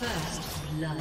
First blood.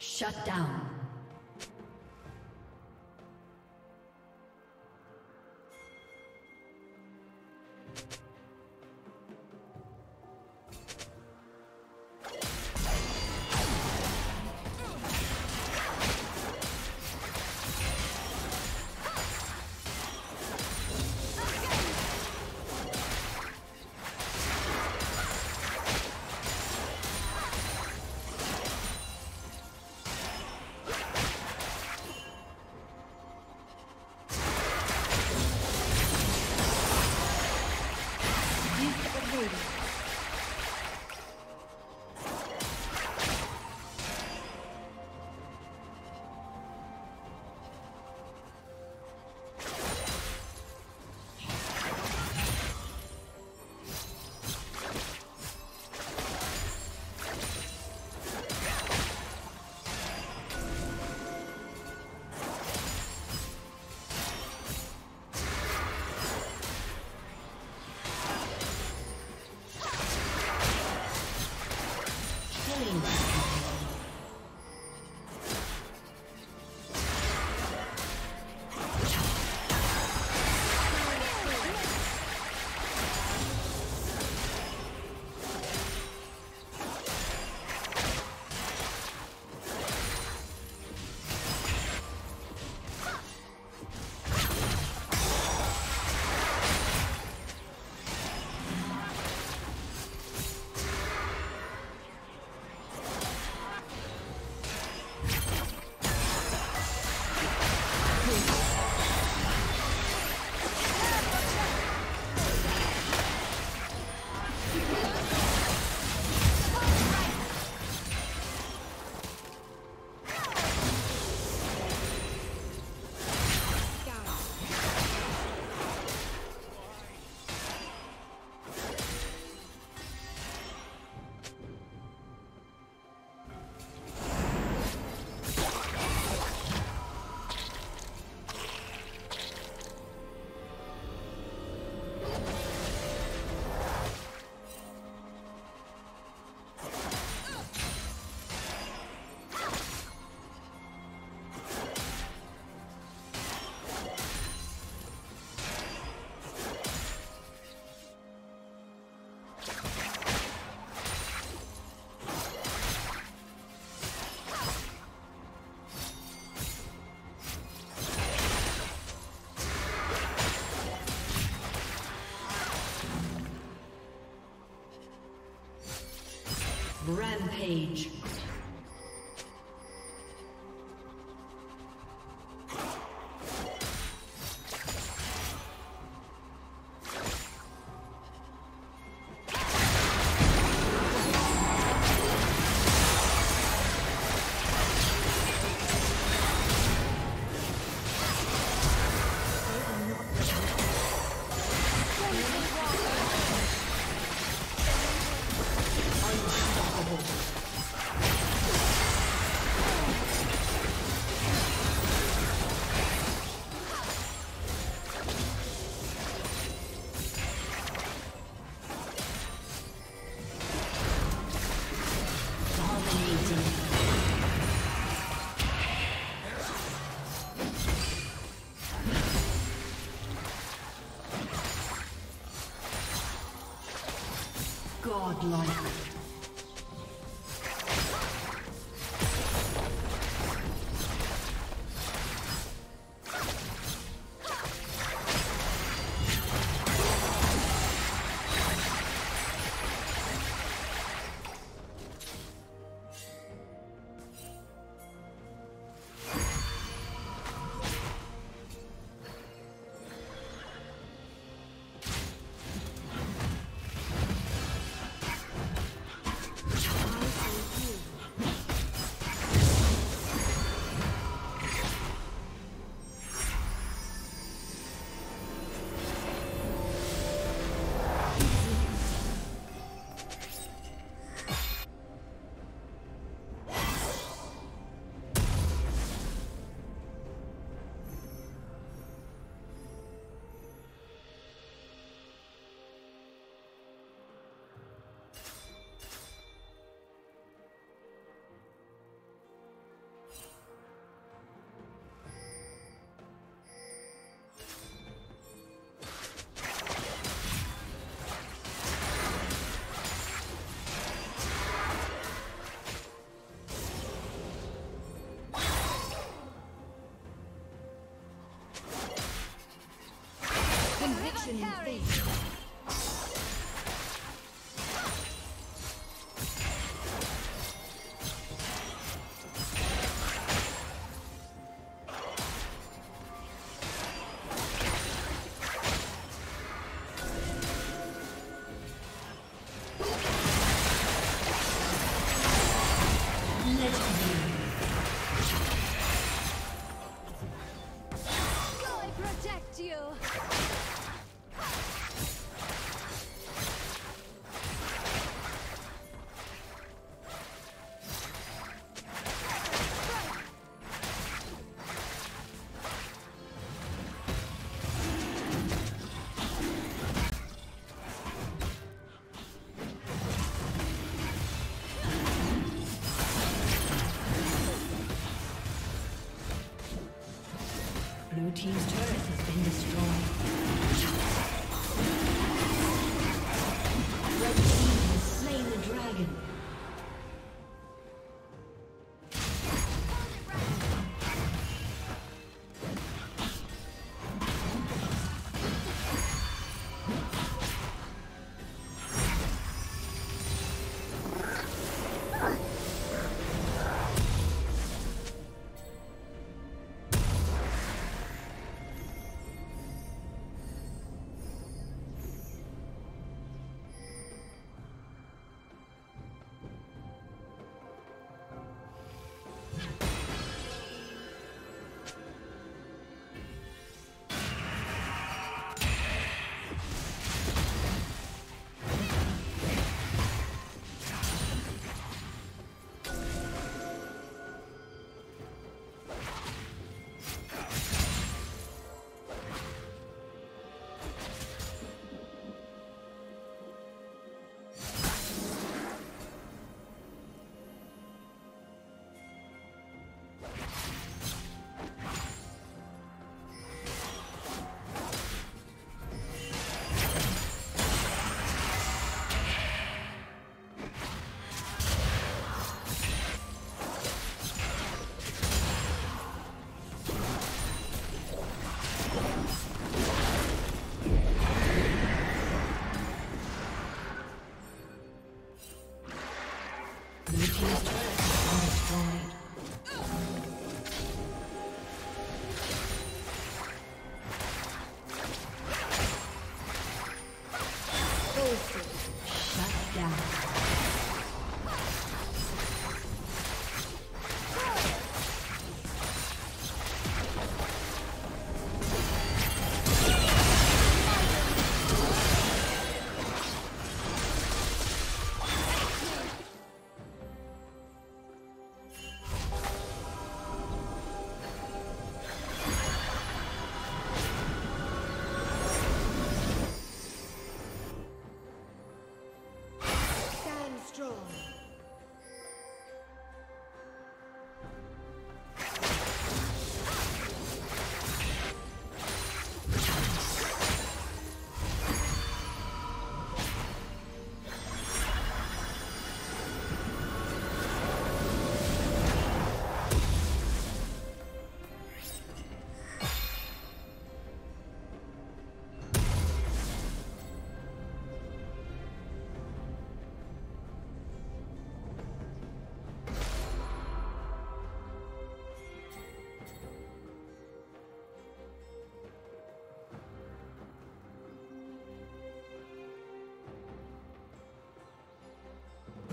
Shut down. Rampage. Godlike. I protect you.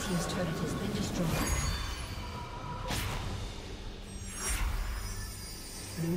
His turret has been destroyed. Blue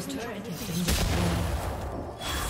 team's turret has been destroyed.